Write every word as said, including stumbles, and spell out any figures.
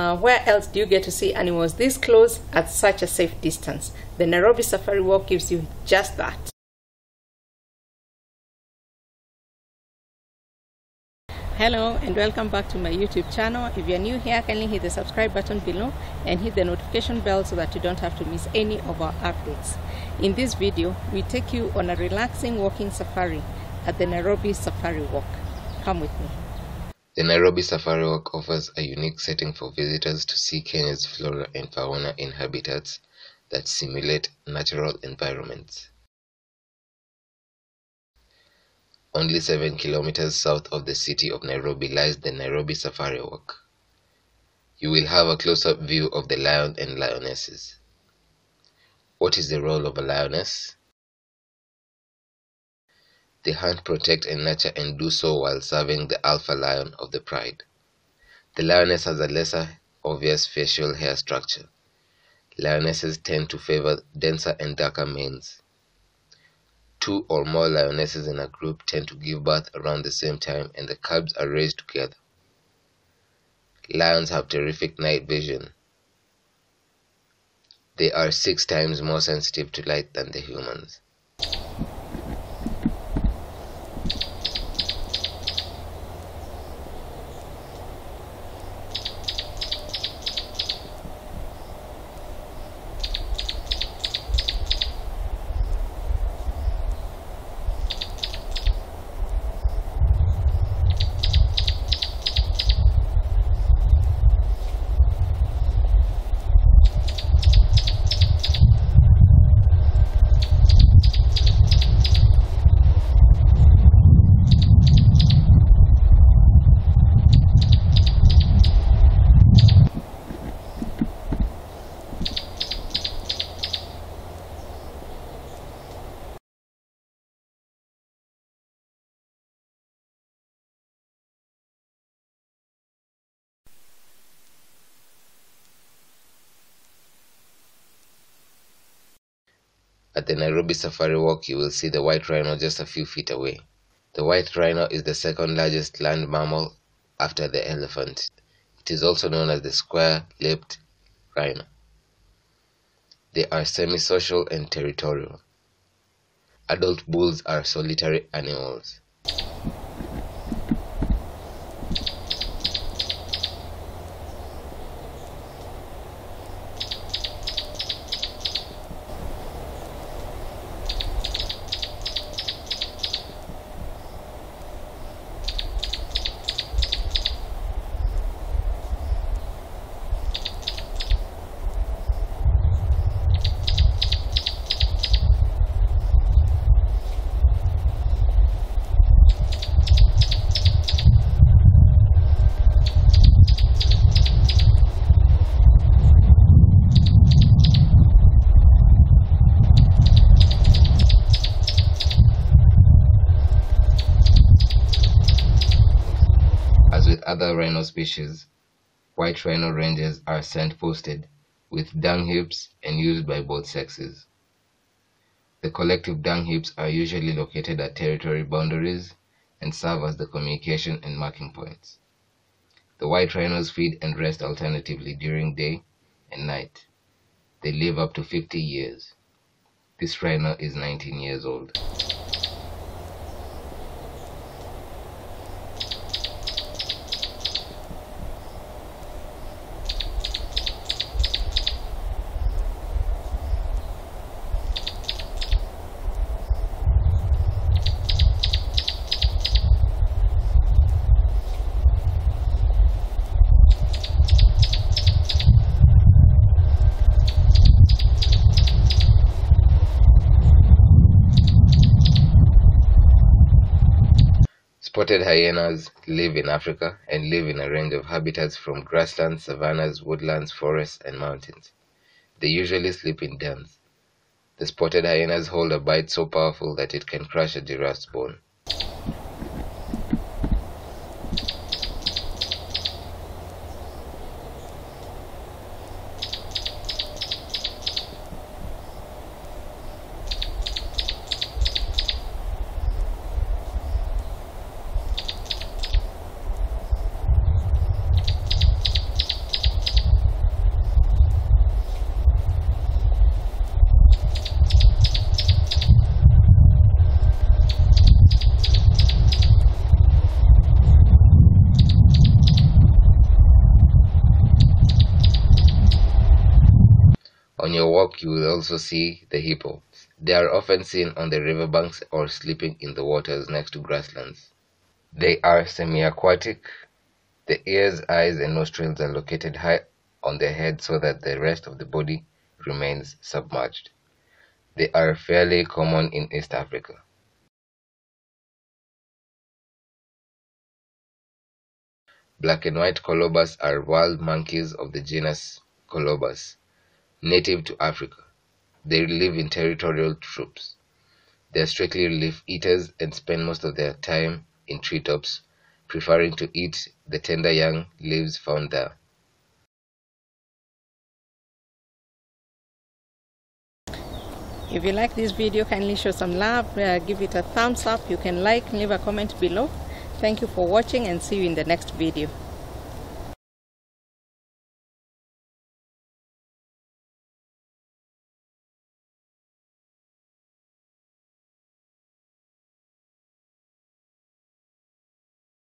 Uh, where else do you get to see animals this close at such a safe distance? The Nairobi Safari Walk gives you just that. Hello and welcome back to my YouTube channel. If you're new here, kindly hit the subscribe button below and hit the notification bell so that you don't have to miss any of our updates. In this video, we take you on a relaxing walking safari at the Nairobi Safari Walk. Come with me. The Nairobi Safari Walk offers a unique setting for visitors to see Kenya's flora and fauna in habitats that simulate natural environments. Only seven kilometers south of the city of Nairobi lies the Nairobi Safari Walk. You will have a close-up view of the lion and lionesses. What is the role of a lioness? They hunt, protect, and nurture, and do so while serving the alpha lion of the pride. The lioness has a lesser obvious facial hair structure. Lionesses tend to favor denser and darker manes. Two or more lionesses in a group tend to give birth around the same time, and the cubs are raised together. Lions have terrific night vision. They are six times more sensitive to light than the humans. At the Nairobi Safari Walk, you will see the white rhino just a few feet away. The white rhino is the second largest land mammal after the elephant. It is also known as the square-lipped rhino. They are semi-social and territorial. Adult bulls are solitary animals. Other rhino species, white rhino ranges are scent-posted, with dung heaps and used by both sexes. The collective dung heaps are usually located at territory boundaries and serve as the communication and marking points. The white rhinos feed and rest alternatively during day and night. They live up to fifty years. This rhino is nineteen years old. Spotted hyenas live in Africa and live in a range of habitats from grasslands, savannas, woodlands, forests, and mountains. They usually sleep in dens. The spotted hyenas hold a bite so powerful that it can crush a giraffe's bone. On your walk, you will also see the hippo. They are often seen on the riverbanks or sleeping in the waters next to grasslands. They are semi-aquatic. The ears, eyes, and nostrils are located high on the head so that the rest of the body remains submerged. They are fairly common in East Africa. Black and white colobus are wild monkeys of the genus Colobus, native to Africa. They live in territorial troops. They are strictly leaf eaters and spend most of their time in treetops, preferring to eat the tender young leaves found there. If you like this video, kindly show some love, uh, give it a thumbs up. You can like, leave a comment below. Thank you for watching and see you in the next video.